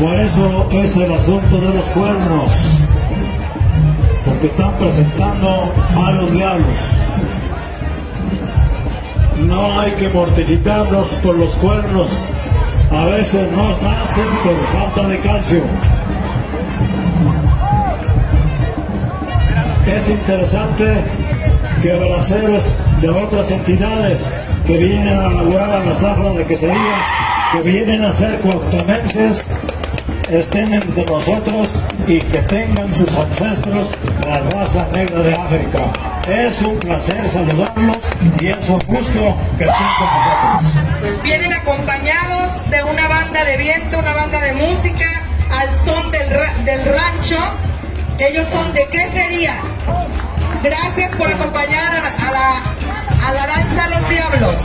Por eso es el asunto de los cuernos, porque están presentando a los diablos. No hay que mortificarnos por los cuernos, a veces nos nacen por falta de calcio. Es interesante que braceros de otras entidades que vienen a laborar a la zafra de quesería, que vienen a ser cuauhtamenses, estén entre nosotros y que tengan sus ancestros la raza negra de África. Es un placer saludarlos y es un gusto que estén con nosotros. Vienen acompañados de una banda de viento, una banda de música al son del rancho. Ellos son de Quesería. Gracias por acompañar a la danza a los diablos.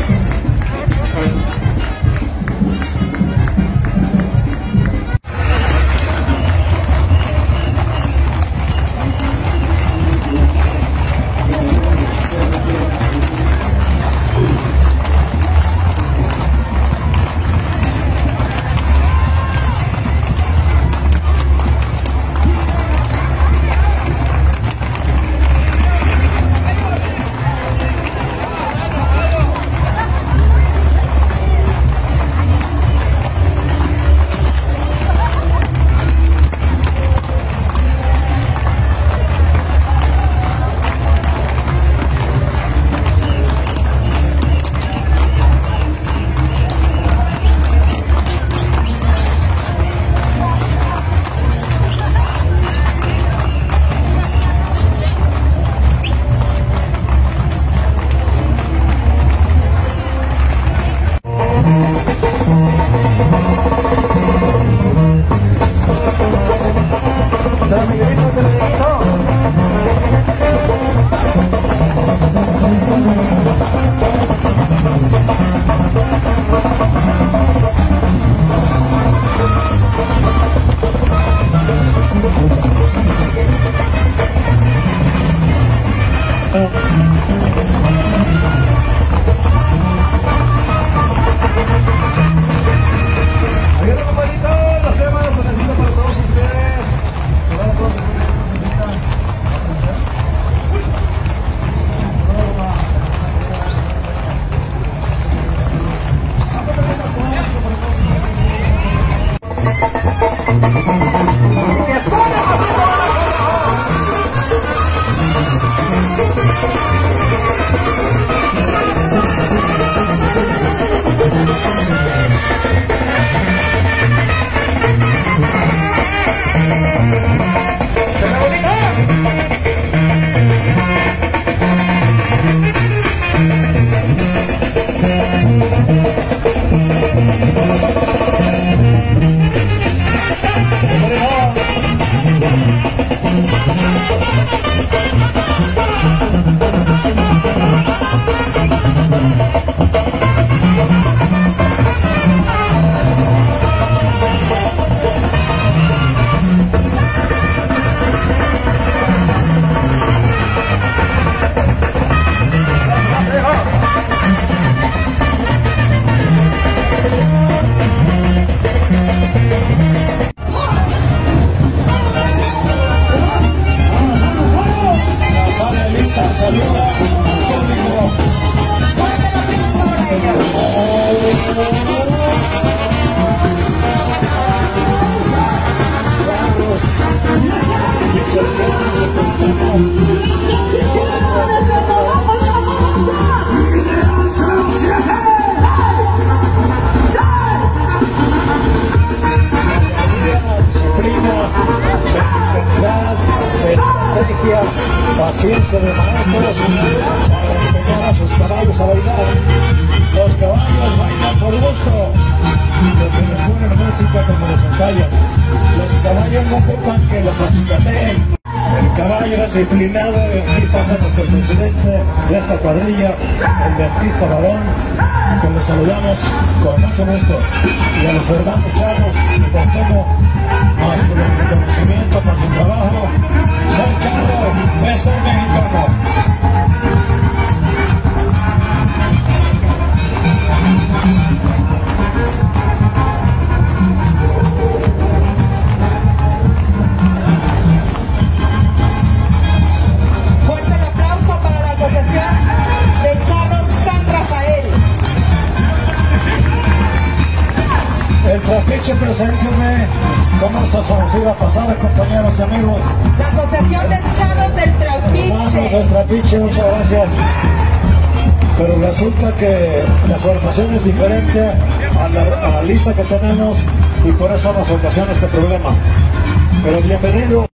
Paciencia de maestros para enseñar a sus caballos a bailar. Los caballos bailan por gusto, porque les ponen música como los ensayan. Los caballos no ocupan que los acicateen. El caballo es disciplinado, y aquí pasa nuestro presidente de esta cuadrilla, el de artista varón, que los saludamos con mucho gusto. Y a los hermanos chavos, que contemos más que el reconocimiento por su trabajo. Ser chavo es ser mexicano. Trafiche, preséntenme cómo se asociación a pasar, compañeros y amigos. La Asociación de Charros del Trapiche. Hermanos del Trapiche, muchas gracias. Pero resulta que la formación es diferente a la lista que tenemos y por eso nos ocasiona este problema. Pero bienvenido.